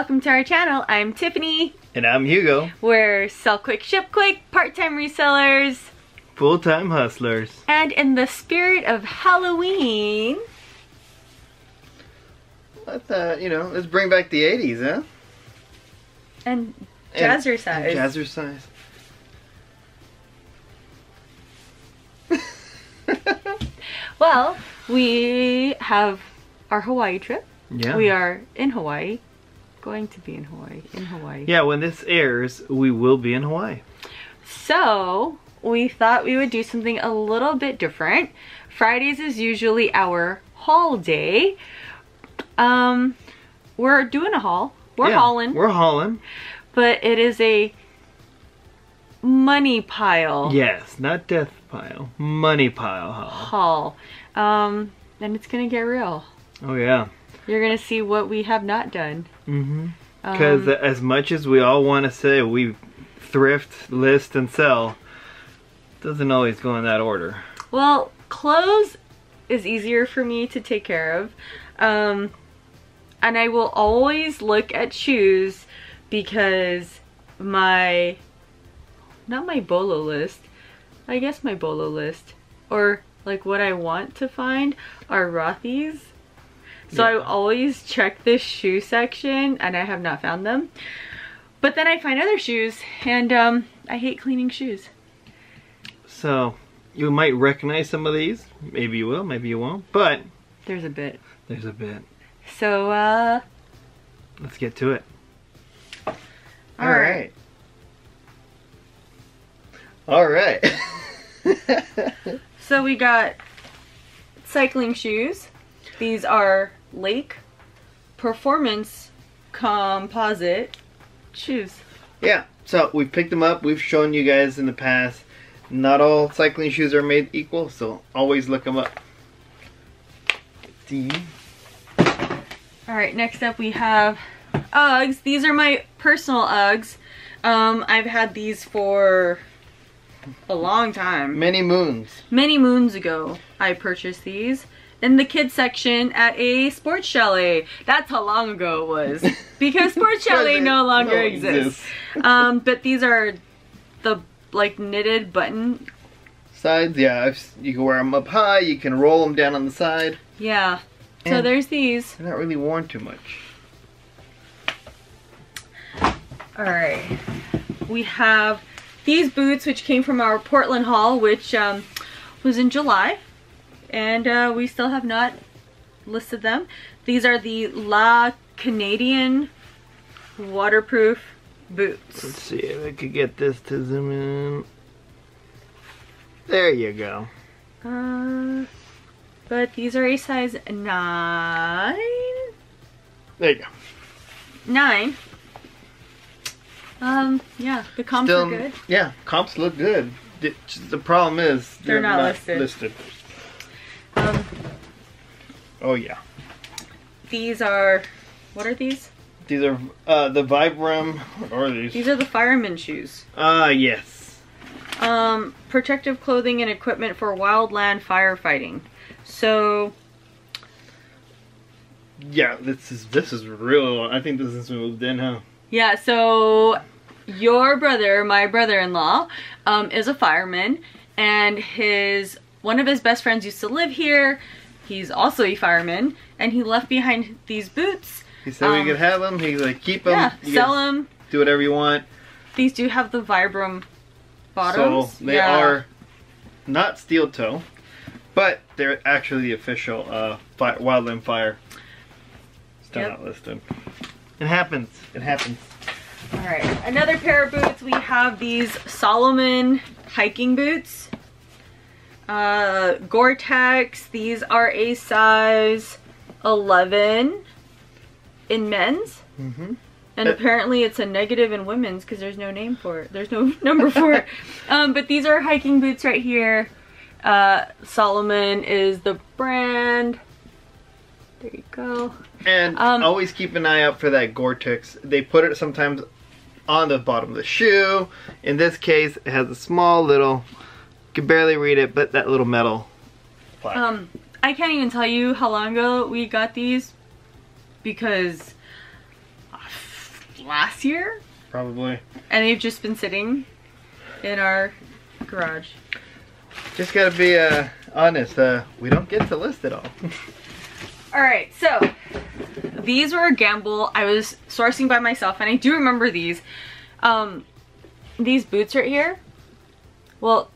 Welcome to our channel. I'm Tiffany. And I'm Hugo. We're sell quick, ship quick, part-time resellers, full-time hustlers. And in the spirit of Halloween, let's bring back the 80s, huh? And jazzercise. And jazzercise. Well, we have our Hawaii trip. Yeah. We are in Hawaii. Going to be in Hawaii. Yeah, when this airs, we will be in Hawaii. So, we thought we would do something a little bit different. Fridays is usually our haul day. We're doing a haul. We're hauling. But it is a money pile. Yes, not death pile. Money pile haul. And it's going to get real. Oh, yeah. You're going to see what we have not done. Mm-hmm. Because as much as we all want to say we thrift, list, and sell, it doesn't always go in that order. Well, clothes is easier for me to take care of. And I will always look at shoes because my bolo list, or like what I want to find are Rothy's. So yeah. I always check this shoe section and I have not found them. But then I find other shoes and I hate cleaning shoes. So you might recognize some of these. Maybe you will, maybe you won't, but there's a bit. So, let's get to it. All right. So we got cycling shoes. These are Lake Performance Composite shoes. Yeah. So we picked them up. We've shown you guys in the past. Not all cycling shoes are made equal, so always look them up. These. Alright, next up we have Uggs. These are my personal Uggs. I've had these for a long time. Many moons. Many moons ago I purchased these in the kids section at a Sports Chalet. That's how long ago it was. Because Sports Chalet no longer exists. But these are the like knitted button sides. Yeah, you can wear them up high, you can roll them down on the side. Yeah. So and there's these. They're not really worn too much. Alright. We have these boots, which came from our Portland haul, which was in July. And we still have not listed them. These are the La Canadian waterproof boots. Let's see if I could get this to zoom in. There you go. But these are a size 9. There you go. 9. Yeah, the comps are good. Yeah, comps look good. The problem is they're not listed. Oh yeah. These are, what are these? These are the Vibram. What are these? These are the fireman shoes. Yes. Protective clothing and equipment for wildland firefighting. So yeah, this is real. I think this is moved in, huh? Yeah, so your brother, my brother-in-law, is a fireman, and one of his best friends used to live here. He's also a fireman, and he left behind these boots. He said we could have them. He's like, keep them, sell them, do whatever you want. These do have the Vibram bottoms. So they are not steel toe. But they're actually the official wildland fire. Still not listed. It happens. It happens. All right. Another pair of boots. We have these Salomon hiking boots. Gore-Tex. These are a size 11 in men's. Mm-hmm. And apparently it's a negative in women's because there's no name for it. There's no number for it. But these are hiking boots right here. Salomon is the brand. There you go. And always keep an eye out for that Gore-Tex. They put it sometimes on the bottom of the shoe. In this case, it has a small little, you can barely read it, but that little metal plaque. I can't even tell you how long ago we got these because last year? Probably. And they've just been sitting in our garage. Just gotta be honest, we don't get to list it all. Alright, so these were a gamble. I was sourcing by myself, and I do remember these boots right here. Well,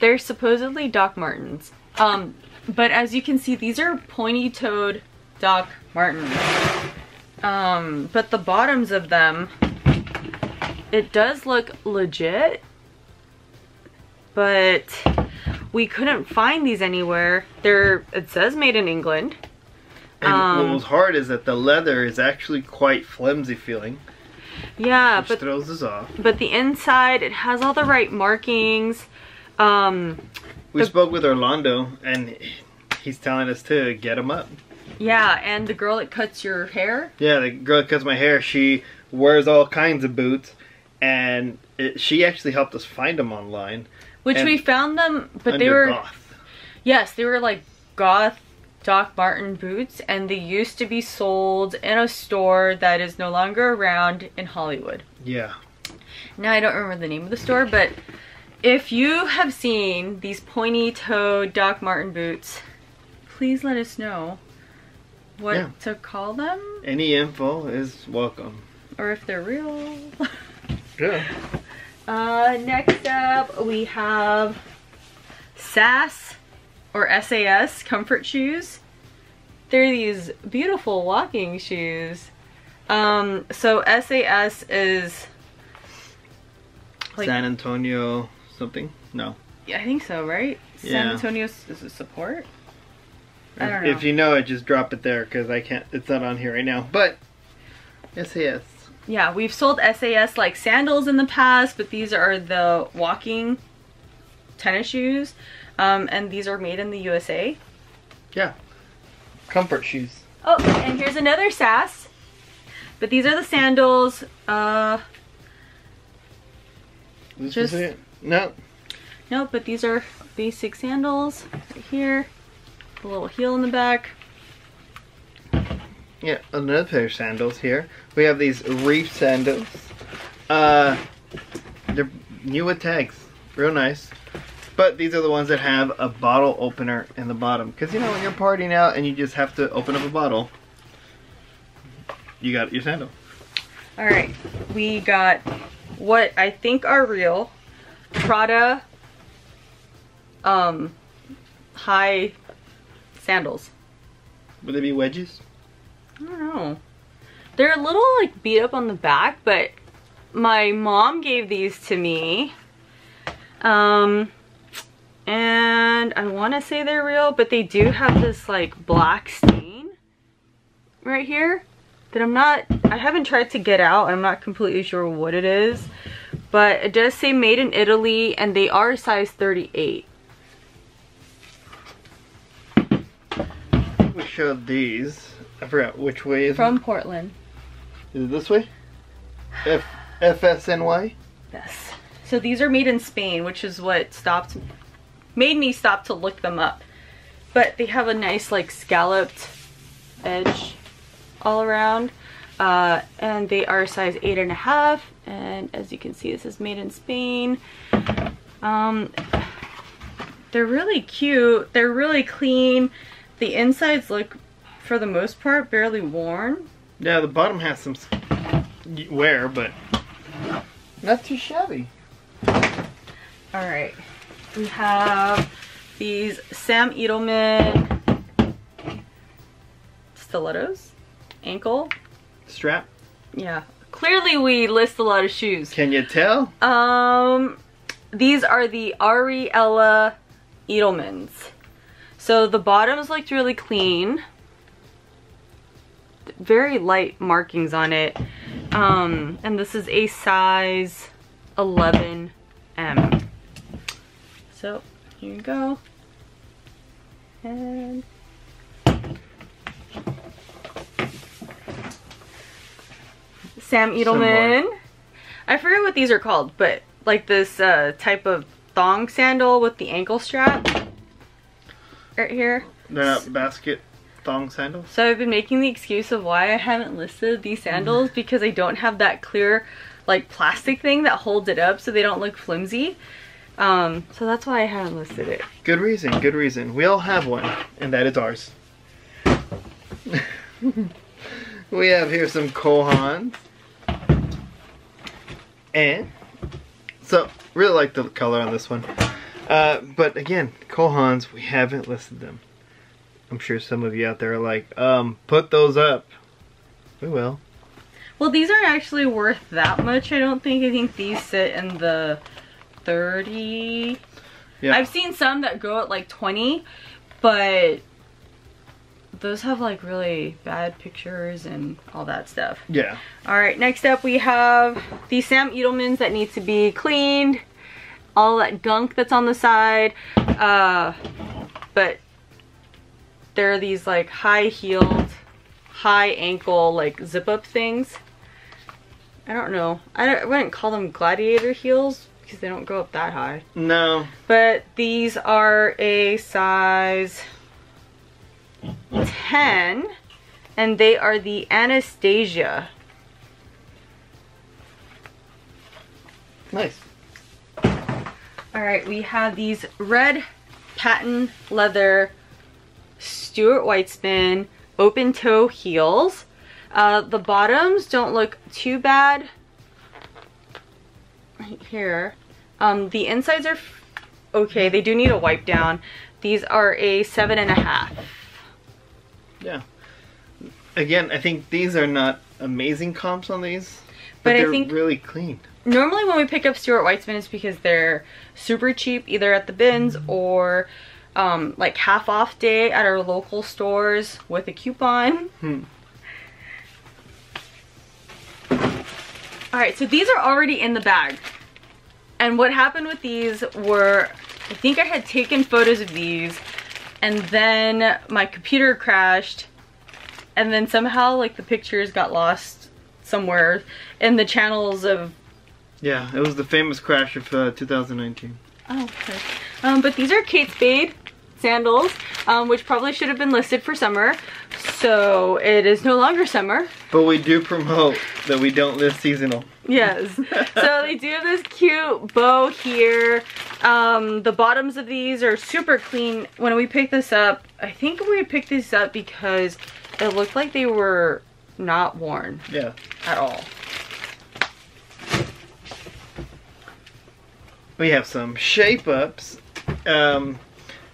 they're supposedly Doc Martens. But as you can see, these are pointy-toed Doc Martens. But the bottoms of them, it does look legit, but we couldn't find these anywhere. They're, it says made in England. And what was hard is that the leather is actually quite flimsy feeling. Yeah, but throws us off. But the inside, it has all the right markings. We spoke with Orlando, and he's telling us to get them up. Yeah, and the girl that cuts your hair? Yeah, the girl that cuts my hair, she wears all kinds of boots, and she actually helped us find them online. Which we found them, but they were goth. Yes, they were like goth Doc Marten boots, and they used to be sold in a store that is no longer around in Hollywood. Yeah. Now I don't remember the name of the store, but if you have seen these pointy-toed Doc Marten boots, please let us know what to call them. Any info is welcome. Or if they're real. Yeah. Next up we have SAS or SAS comfort shoes. They're these beautiful walking shoes. So SAS is like San Antonio something? No. Yeah, I think so, right? Yeah. San Antonio is it support? I don't know. If you know it, just drop it there because I can't, it's not on here right now. But SAS. Yeah, we've sold SAS like sandals in the past, but these are the walking tennis shoes. And these are made in the USA. Yeah. Comfort shoes. Oh, and here's another SAS. But these are the sandals. This is it. No. No, but these are basic sandals right here. A little heel in the back. Yeah, another pair of sandals here. We have these reef sandals. They're new with tags. Real nice. But these are the ones that have a bottle opener in the bottom. Because, you know, when you're partying out and you just have to open up a bottle, you got your sandal. Alright, we got what I think are real Prada high sandals. Would they be wedges? I don't know. They're a little like beat up on the back, but my mom gave these to me. And I want to say they're real, but they do have this like black stain right here that I haven't tried to get out. I'm not completely sure what it is, but it does say made in Italy and they are size 38. We showed these. I forgot which way is from Portland. Is it this way? FSNY? Yes. So these are made in Spain, which is what made me stop to look them up. But they have a nice like scalloped edge all around. And they are size 8.5. And as you can see, this is made in Spain. They're really cute. They're really clean. The insides look, for the most part, barely worn. Yeah, the bottom has some wear, but not too shabby. Alright, we have these Sam Edelman stilettos, ankle strap. Yeah, clearly we list a lot of shoes. Can you tell? These are the Ariella Edelmans. So the bottoms looked really clean. Very light markings on it, and this is a size 11M. So here you go. And Sam Edelman. I forget what these are called, but like this type of thong sandal with the ankle strap right here. They're not basket. thong sandals. So I've been making the excuse of why I haven't listed these sandals because I don't have that clear like plastic thing that holds it up so they don't look flimsy. So that's why I haven't listed it. Good reason, good reason. We all have one, and that is ours. We have here some Kohans. And, so, really like the color on this one. But again, Kohans, we haven't listed them. I'm sure some of you out there are like, put those up. We will. Well, these aren't actually worth that much, I don't think. I think these sit in the 30. Yeah. I've seen some that go at like 20, but those have like really bad pictures and all that stuff. Yeah. All right, next up we have the Sam Edelmans that need to be cleaned. All that gunk that's on the side. But there are these like high-heeled, high-ankle like zip-up things. I don't know. I wouldn't call them gladiator heels because they don't go up that high. No. But these are a size 10, and they are the Anastasia. Nice. All right, we have these red patent leather Stuart Weitzman open toe heels. The bottoms don't look too bad right here. The insides are okay. They do need a wipe down. These are a 7.5. Yeah. Again, I think these are not amazing comps on these, but they're I think really clean. Normally when we pick up Stuart Weitzman, it's because they're super cheap, either at the bins or like half off day at our local stores with a coupon. All right, so these are already in the bag. And what happened with these were, I think I had taken photos of these, and then my computer crashed, and then somehow like the pictures got lost somewhere in the channels of... Yeah, it was the famous crash of 2019. Oh, okay. But these are Kate Spade sandals, which probably should have been listed for summer, so it is no longer summer. But we do promote that we don't list seasonal. Yes. So they do have this cute bow here. The bottoms of these are super clean. When we picked this up, I think we picked these up because it looked like they were not worn. Yeah. At all. We have some shape-ups.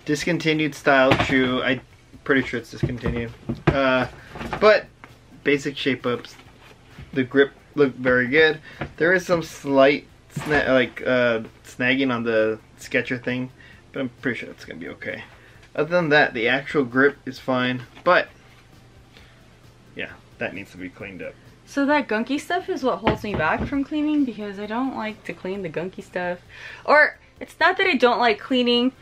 Discontinued style shoe. I'm pretty sure it's discontinued. But basic shape-ups. The grip looked very good. There is some slight snagging on the Skechers thing, but I'm pretty sure it's gonna be okay. Other than that, the actual grip is fine, but yeah, that needs to be cleaned up. So that gunky stuff is what holds me back from cleaning, because I don't like to clean the gunky stuff. Or it's not that I don't like cleaning,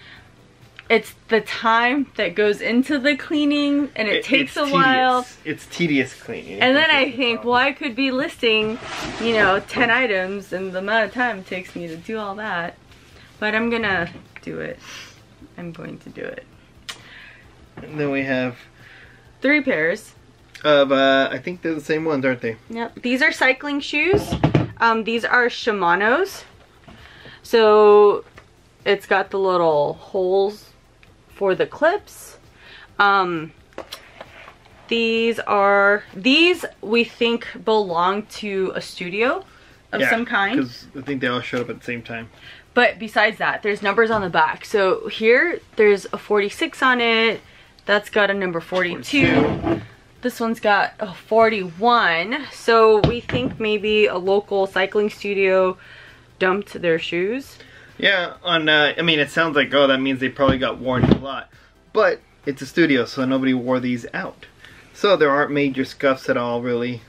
it's the time that goes into the cleaning, and it takes a while. It's tedious cleaning. And then I think, well, I could be listing, you know, 10 items and the amount of time it takes me to do all that. But I'm gonna do it. I'm going to do it. And then we have... 3 pairs. Of, I think they're the same ones, aren't they? Yep. These are cycling shoes. These are Shimano's. So, it's got the little holes for the clips. These we think belong to a studio of some kind, because I think they all showed up at the same time. But besides that, there's numbers on the back. So here there's a 46 on it. That's got a number 42. This one's got a 41. So we think maybe a local cycling studio dumped their shoes. Yeah, on I mean, it sounds like, oh, that means they probably got worn a lot. But it's a studio, so nobody wore these out. So there aren't major scuffs at all, really.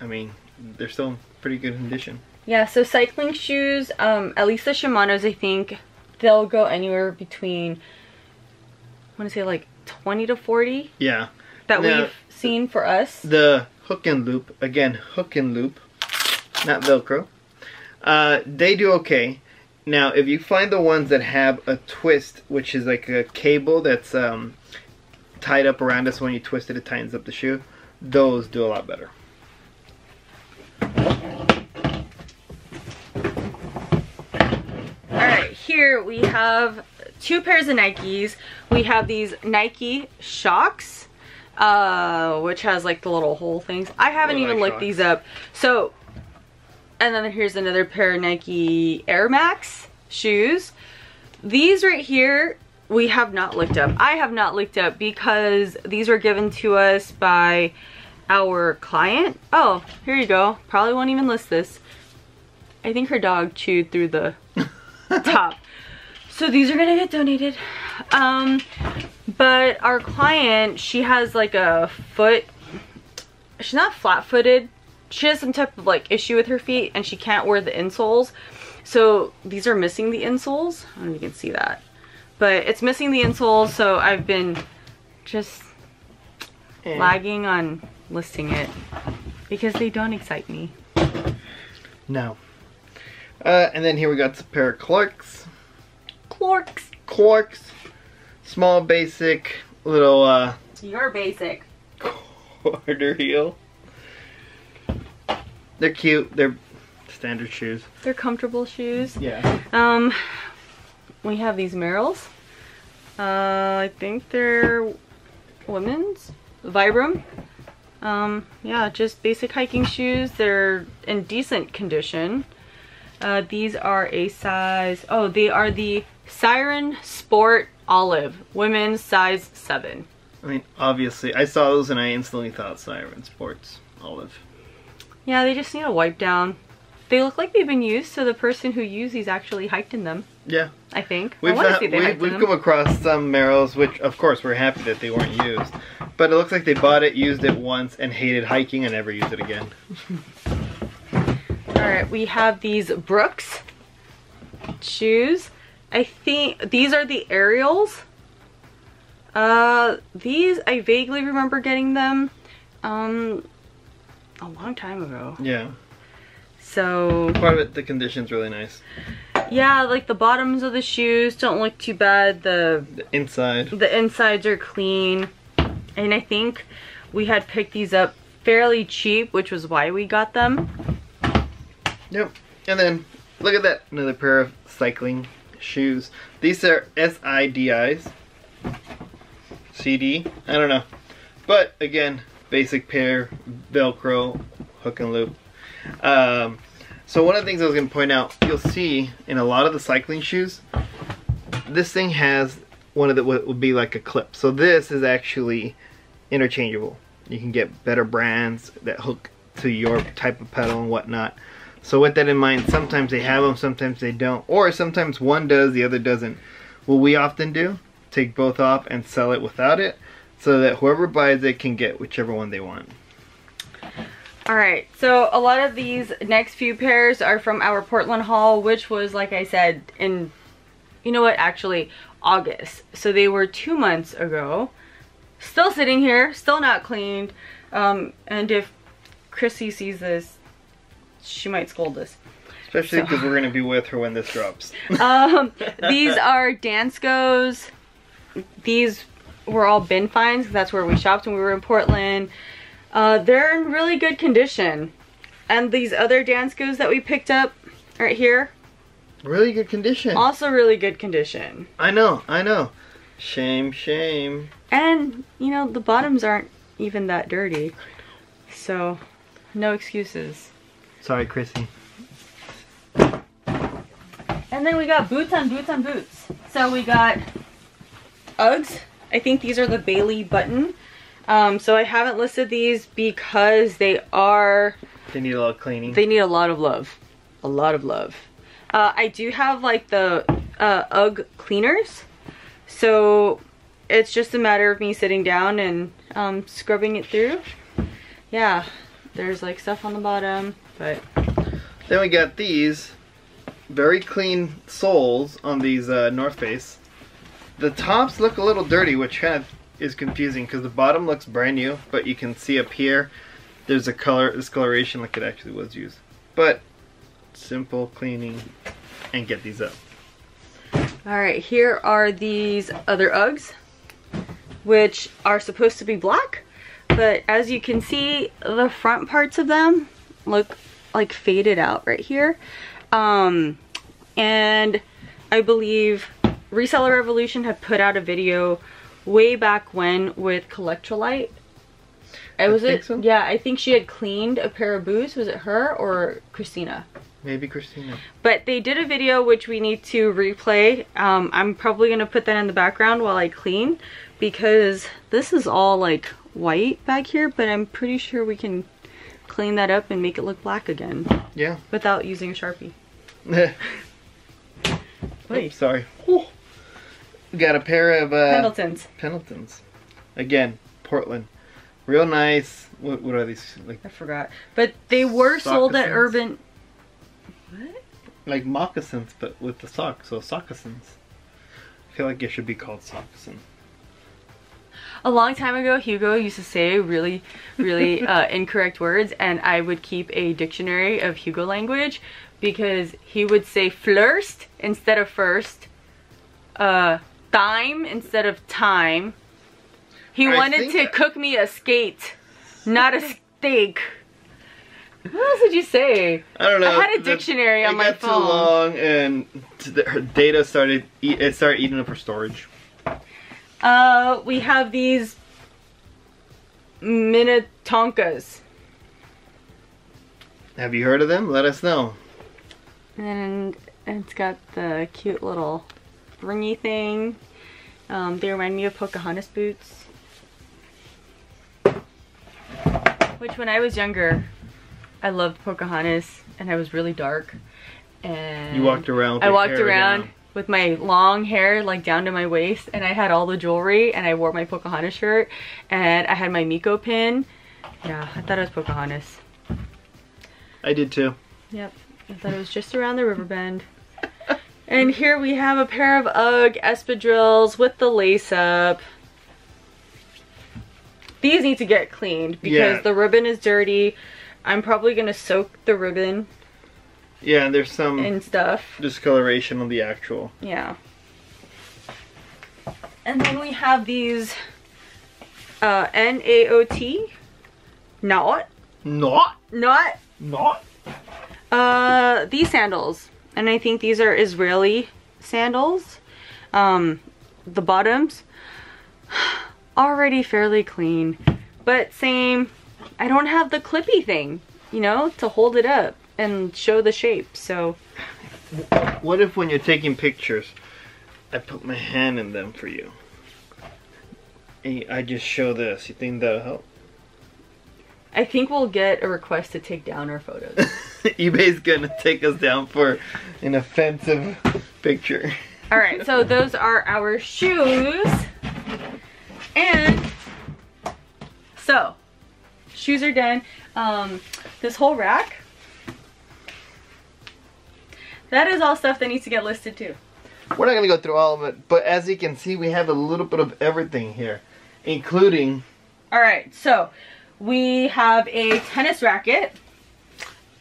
I mean, they're still in pretty good condition. Yeah, so cycling shoes, at least the Shimano's, I think, they'll go anywhere between, I want to say, like 20 to 40. Yeah. That now, we've seen for us. The hook and loop, again, hook and loop, not Velcro. They do okay. Now, if you find the ones that have a twist, which is like a cable that's tied up around us, when you twist it, it tightens up the shoe. Those do a lot better. Alright, here we have two pairs of Nikes. We have these Nike Shocks, which has like the little hole things. I haven't even looked these up. So, and then here's another pair of Nike Air Max shoes. These right here, we have not looked up. I have not looked up because these were given to us by our client. Oh, here you go. Probably won't even list this. I think her dog chewed through the top. So these are gonna get donated. But our client, she has like a foot, she's not flat-footed. She has some type of like issue with her feet and she can't wear the insoles. So these are missing the insoles. I don't know if you can see that. But it's missing the insoles, so I've been just lagging on listing it because they don't excite me. No. And then here we got a pair of Clarks. Clarks. Clarks. Small, basic, little, Your basic. Quarter heel. They're cute. They're standard shoes. They're comfortable shoes. Yeah. We have these Merrells. I think they're women's. Vibram. Yeah, just basic hiking shoes. They're in decent condition. These are a size... Oh, they are the Siren Sport Olive. Women's size 7. I mean, obviously. I saw those and I instantly thought Siren Sports Olive. Yeah, they just need a wipe down. They look like they've been used, so the person who used these actually hiked in them. Yeah. I think. We've come across some Merrells, which of course we're happy that they weren't used. But it looks like they bought it, used it once, and hated hiking and never used it again. Alright, we have these Brooks shoes. I think these are the Ariels. These, I vaguely remember getting them a long time ago. Yeah. So... Part of it, the condition's really nice. Yeah, like the bottoms of the shoes don't look too bad. The inside. The insides are clean. And I think we had picked these up fairly cheap, which was why we got them. Yep. And then, look at that. Another pair of cycling shoes. These are SIDIs. CD. I don't know. But, again, basic pair, Velcro, hook and loop. So one of the things I was going to point out, you'll see in a lot of the cycling shoes, this thing has one of the, what would be like a clip. So this is actually interchangeable. You can get better brands that hook to your type of pedal and whatnot. So with that in mind, sometimes they have them, sometimes they don't. Or sometimes one does, the other doesn't. What we often do, take both off and sell it without it, so that whoever buys it can get whichever one they want. Alright, so a lot of these next few pairs are from our Portland haul, which was, like I said, in, you know what, actually, August. So they were 2 months ago. Still sitting here, still not cleaned. And if Chrissy sees this, she might scold us. Especially because we're going to be with her when this drops. These are Dansko's. These were all bin finds. That's where we shopped when we were in Portland. They're in really good condition. And these other Danskos that we picked up right here. Really good condition. Also really good condition. I know, I know. Shame, shame. And, you know, the bottoms aren't even that dirty. So, no excuses. Sorry, Chrissy. And then we got boots on boots on boots. So we got Uggs. I think these are the Bailey Button. So I haven't listed these because they are... They need a lot of cleaning. They need a lot of love. A lot of love. I do have like the UGG cleaners. So it's just a matter of me sitting down and scrubbing it through. Yeah, there's like stuff on the bottom, but... Then we got these very clean soles on these North Face. The tops look a little dirty, which kind of... is confusing because the bottom looks brand new, but you can see up here there's a color discoloration like it actually was used. But simple cleaning and get these up. All right, here are these other Uggs. which are supposed to be black, but as you can see, the front parts of them look like faded out right here. And I believe Reseller Revolution had put out a video way back when with Collectrolite. I think so? Yeah, I think she had cleaned a pair of boots. Was it her or Christina? Maybe Christina. But they did a video which we need to replay. I'm probably going to put that in the background while I clean, because this is all like white back here, but I'm pretty sure we can clean that up and make it look black again. Yeah. Without using a Sharpie. Oops, sorry. Ooh. We got a pair of Pendletons. Pendletons. Again, Portland. Real nice. What are these? Like, I forgot. But they were sold at Urban. What? Like moccasins, but with the sock. So soccasins. I feel like it should be called soccasin. A long time ago, Hugo used to say really, really incorrect words, and I would keep a dictionary of Hugo language because he would say flirst instead of first, time instead of time. He wanted to cook me a skate, not a steak. What else did you say? I don't know. I had a dictionary on my phone. It got too long, and her data started eating up her storage. We have these Minnetonkas. Have you heard of them? Let us know. And it's got the cute little ringy thing. They remind me of Pocahontas boots, which when I was younger, I loved Pocahontas, and I was really dark. And you walked around with I walked around with my long hair like down to my waist, and I had all the jewelry, and I wore my Pocahontas shirt, and I had my Miko pin. Yeah, I thought it was Pocahontas. I did too. Yep, I thought it was just around the river bend. And here we have a pair of UGG espadrilles with the lace up. These need to get cleaned because the ribbon is dirty. I'm probably going to soak the ribbon. Yeah, there's some discoloration on the actual. Yeah. And then we have these NAOT. These sandals. And I think these are Israeli sandals. The bottoms. Already fairly clean, but same, I don't have the clippy thing, you know, to hold it up and show the shape. So what if when you're taking pictures, I put my hand in them for you and I just show this? You think that'll help? I think we'll get a request to take down our photos. eBay's gonna take us down for an offensive picture. All right, so those are our shoes. And so shoes are done. This whole rack, that is all stuff that needs to get listed too. We're not gonna go through all of it, but as you can see, we have a little bit of everything here, including, all right, so we have a tennis racket,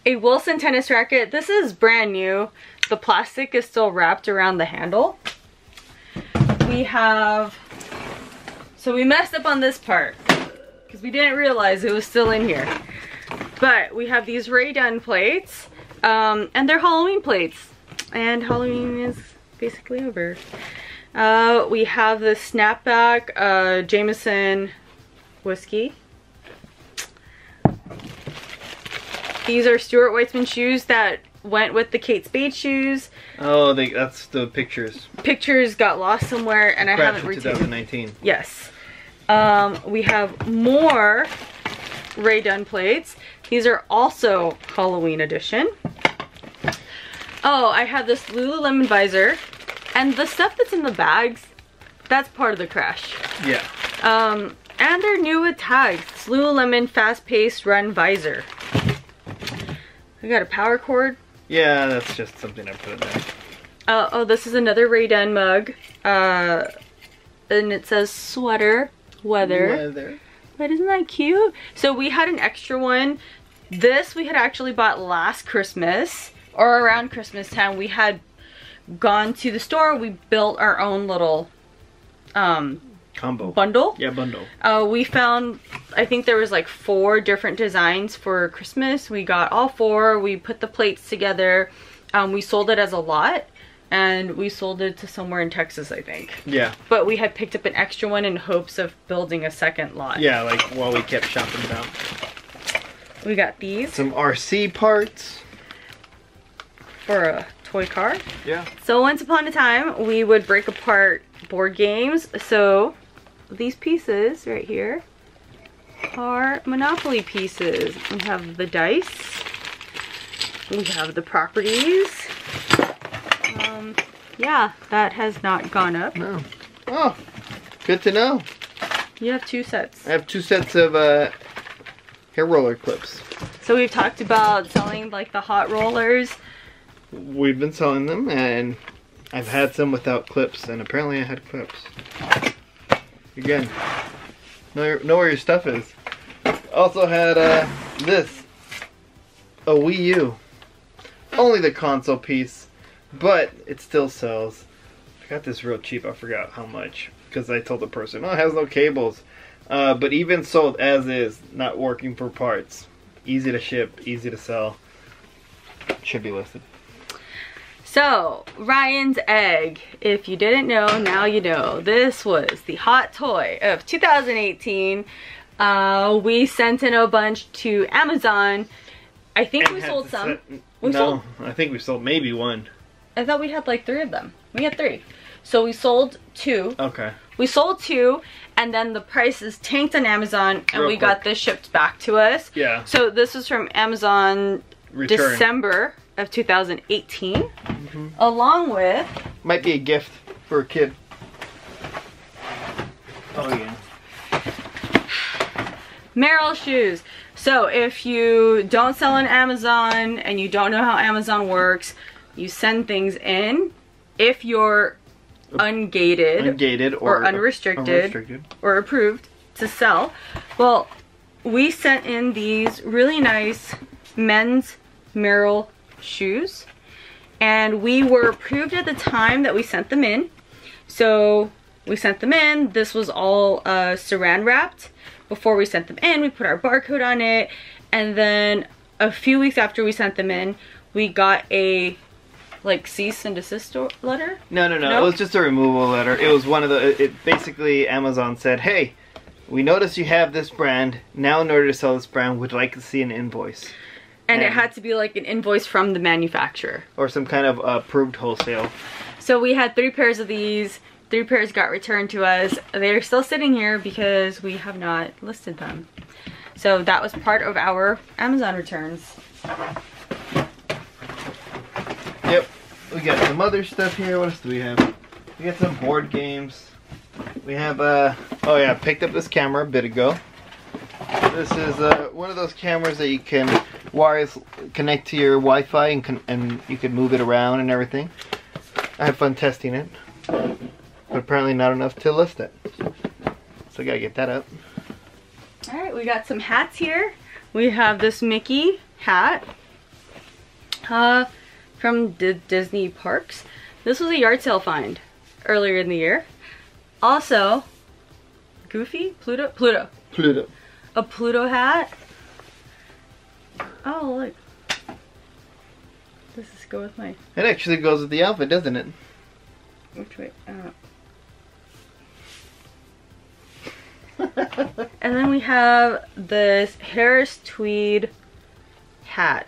a Wilson tennis racket. This is brand new. The plastic is still wrapped around the handle. We have, so we messed up on this part because we didn't realize it was still in here. But we have these Rae Dunn plates, and they're Halloween plates. And Halloween is basically over. We have the snapback Jameson whiskey. These are Stuart Weitzman shoes that went with the Kate Spade shoes. Oh, that's the pictures. Pictures got lost somewhere, and I haven't retaken. 2019. Yes. We have more Rae Dunn plates. These are also Halloween edition. Oh, I have this Lululemon visor, and the stuff that's in the bags, that's part of the crash. Yeah. And they're new with tags. It's Lululemon Fast Paced Run Visor. We got a power cord. Yeah, that's just something I put in there. Oh, this is another Rae Dunn mug. And it says sweater weather. But isn't that cute? So we had an extra one. This we had actually bought last Christmas, or around Christmas time. We had gone to the store. We built our own little combo. Bundle? Yeah, bundle. We found, I think there was like 4 different designs for Christmas. We got all 4. We put the plates together. We sold it as a lot. And we sold it to somewhere in Texas, I think. Yeah. But we had picked up an extra one in hopes of building a second lot. Yeah, like while we kept shopping about. We got these. Some RC parts. For a toy car. Yeah. So once upon a time, we would break apart board games. So these pieces right here are Monopoly pieces. We have the dice. We have the properties. Yeah, that has not gone up. No. Oh, good to know. You have 2 sets. I have 2 sets of hair roller clips. So we've talked about selling like the hot rollers. We've been selling them, and I've had some without clips, and apparently I had clips. Again, know where your stuff is. Also had this, a Wii U. Only the console piece. But it still sells. I got this real cheap. I forgot how much because I told the person, "Oh, it has no cables." But even sold as is, not working for parts, easy to ship, easy to sell. Should be listed. So Ryan's egg. If you didn't know, now you know. This was the hot toy of 2018. We sent in a bunch to Amazon. I think we sold some. I think we sold maybe one. I thought we had like 3 of them. We had 3. So we sold 2. Okay. We sold 2 and then the prices tanked on Amazon and we got this shipped back to us. Yeah. So this was from Amazon Return. December of 2018. Mm-hmm. Along with... Might be a gift for a kid. Oh yeah. Merrell shoes. So if you don't sell on Amazon and you don't know how Amazon works... You send things in if you're ungated or unrestricted or approved to sell. Well, we sent in these really nice men's Merrell shoes, and we were approved at the time that we sent them in. So we sent them in. This was all saran wrapped. Before we sent them in, we put our barcode on it, and then a few weeks after we sent them in, we got a... Like cease and desist letter? No, it was just a removal letter. It was one of the, it basically Amazon said, "Hey, we noticed you have this brand. Now in order to sell this brand, we'd like to see an invoice." And it had to be like an invoice from the manufacturer. Or some kind of approved wholesale. So we had 3 pairs of these. 3 pairs got returned to us. They're still sitting here because we have not listed them. So that was part of our Amazon returns. Yep, we got some other stuff here. What else do we have? We got some board games. We have, oh yeah, picked up this camera a bit ago. This is one of those cameras that you can wires connect to your Wi-Fi and you can move it around and everything. I had fun testing it, but apparently not enough to list it. So I gotta get that up. All right, we got some hats here. We have this Mickey hat. From Disney Parks. This was a yard sale find earlier in the year. Also, Goofy? Pluto. A Pluto hat. Oh, look. This is go with my... It actually goes with the outfit, doesn't it? Which way? I don't know. And then we have this Harris Tweed hat.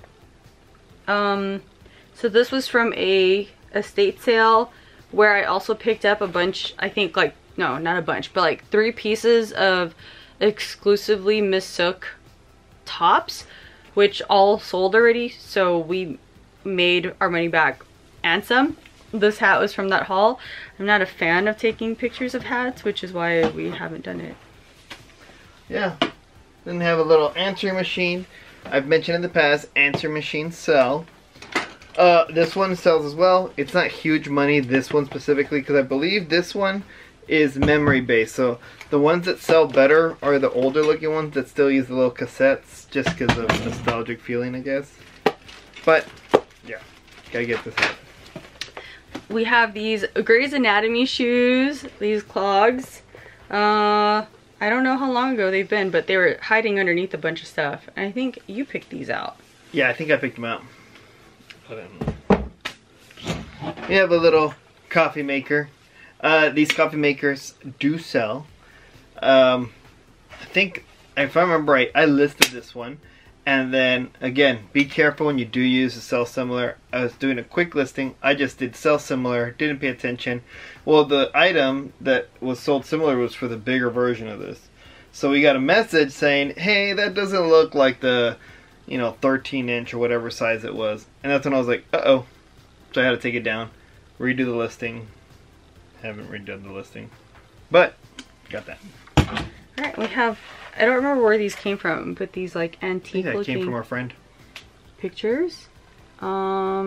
So this was from a estate sale where I also picked up a bunch, I think like, no, not a bunch, but like 3 pieces of exclusively Misook tops, which all sold already. So we made our money back and some. This hat was from that haul. I'm not a fan of taking pictures of hats, which is why we haven't done it. Yeah. Then have a little answering machine. I've mentioned in the past, answering machines sell. This one sells as well. It's not huge money, this one specifically, because I believe this one is memory based. So the ones that sell better are the older looking ones that still use the little cassettes just because of nostalgic feeling, I guess. But yeah, gotta get this out. We have these Grey's Anatomy shoes, these clogs. I don't know how long ago they've been, but they were hiding underneath a bunch of stuff. And I think you picked these out. Yeah, I think I picked them out. I don't know. We have a little coffee maker. These coffee makers do sell. I think, if I remember right, I listed this one. And then, again, be careful when you do use a sell similar. I was doing a quick listing. I just did sell similar, didn't pay attention. Well, the item that was sold similar was for the bigger version of this. So we got a message saying, hey, that doesn't look like the, you know, 13-inch or whatever size it was. And that's when I was like, uh-oh. So I had to take it down, redo the listing. Haven't redone the listing, but got that. All right, we have, I don't remember where these came from, but these like antique looking. I think that came from our friend. Pictures. These are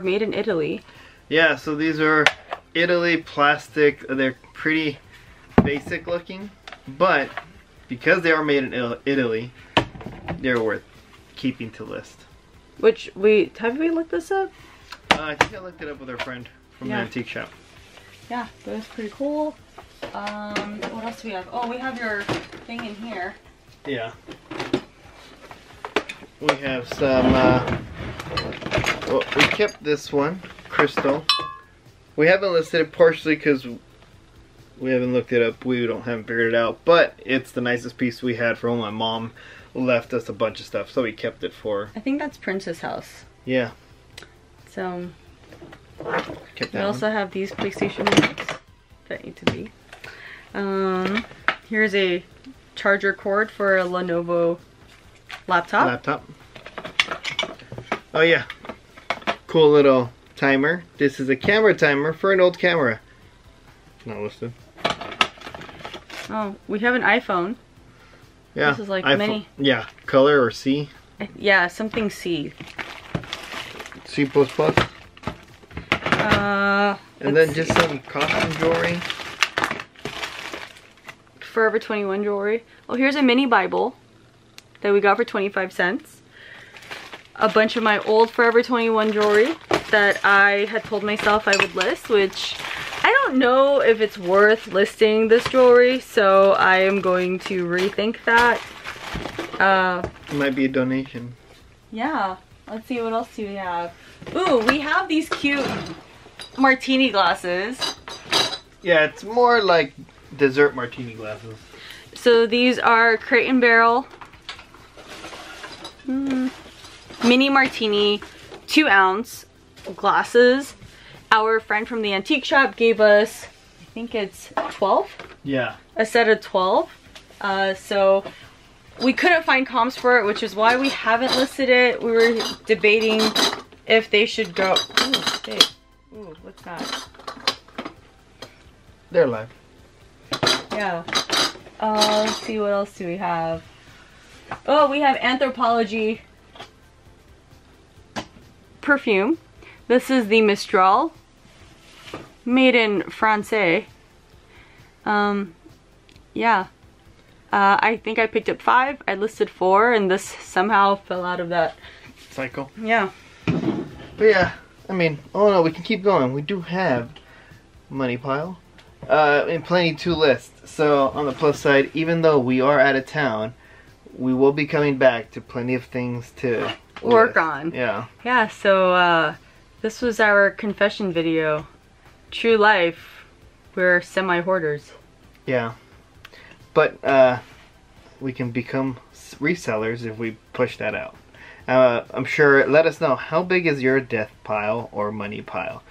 made in Italy. Yeah, so these are Italy plastic. They're pretty basic looking, but because they are made in Italy, they're worth keeping to list. Which we, have we looked this up? I think I looked it up with our friend from the antique shop. Yeah, that was pretty cool. What else do we have? Oh, we have your thing in here. Yeah. We have some, well, we kept this one, crystal. We haven't listed it partially because we haven't looked it up. We haven't figured it out, but it's the nicest piece we had for all. My mom left us a bunch of stuff, so we kept it for. I think that's Prince's house. Yeah. So, we also have these PlayStation remotes that need to be. Here's a charger cord for a Lenovo laptop. Oh yeah, cool little timer. This is a camera timer for an old camera. Not listed. Oh, we have an iPhone. Yeah. This is like iPhone, many. Yeah, color or C. Yeah, something C. C++. And then just some costume jewelry. Forever 21 jewelry. Oh, here's a mini Bible that we got for 25 cents. A bunch of my old Forever 21 jewelry that I had told myself I would list, which I don't know if it's worth listing this jewelry, so I am going to rethink that. It might be a donation. Yeah. Let's see, what else do we have? Ooh, we have these cute martini glasses. Yeah, it's more like dessert martini glasses. So these are Crate and Barrel. Mini martini, 2-ounce glasses. Our friend from the antique shop gave us, I think it's 12? Yeah. A set of 12. So we couldn't find comps for it, which is why we haven't listed it. We were debating if they should go. Ooh, hey. Ooh, what's that? They're live. Yeah. Let's see, what else do we have? Oh, we have Anthropology perfume. This is the Mistral, made in France. Yeah. I think I picked up 5, I listed 4, and this somehow fell out of that cycle. Yeah. But yeah, I mean, oh no, we can keep going. We do have money pile and plenty to list. So on the plus side, even though we are out of town, we will be coming back to plenty of things to work on. Yeah. Yeah, so this was our confession video. True life, we're semi-hoarders. Yeah. But we can become resellers if we push that out. I'm sure, let us know, how big is your death pile or money pile?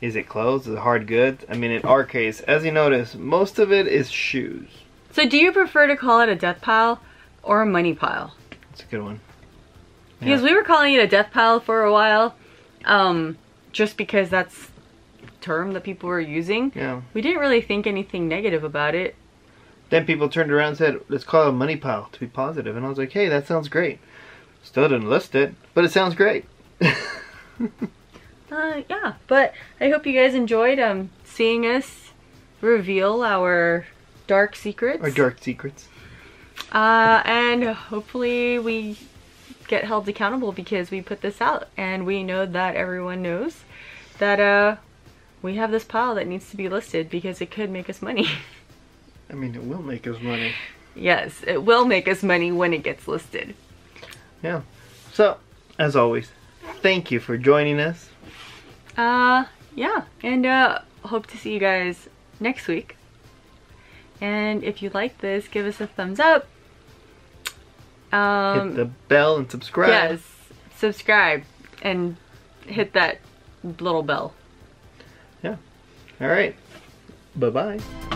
Is it clothes? Is it hard goods? I mean, in our case, as you notice, most of it is shoes. So do you prefer to call it a death pile or a money pile? That's a good one. Yeah. Because we were calling it a death pile for a while, just because that's the term that people were using. Yeah. We didn't really think anything negative about it. Then people turned around and said, let's call it a money pile to be positive. And I was like, hey, that sounds great. Still didn't list it, but it sounds great. Yeah, but I hope you guys enjoyed seeing us reveal our dark secrets. Our dark secrets. And hopefully we get held accountable because we put this out. And we know that everyone knows that we have this pile that needs to be listed because it could make us money. I mean, it will make us money. Yes, it will make us money when it gets listed. Yeah. So, as always, thank you for joining us. Yeah. And hope to see you guys next week. And if you like this, give us a thumbs up. Hit the bell and subscribe. Yes, subscribe and hit that little bell. Yeah. All right. Bye-bye.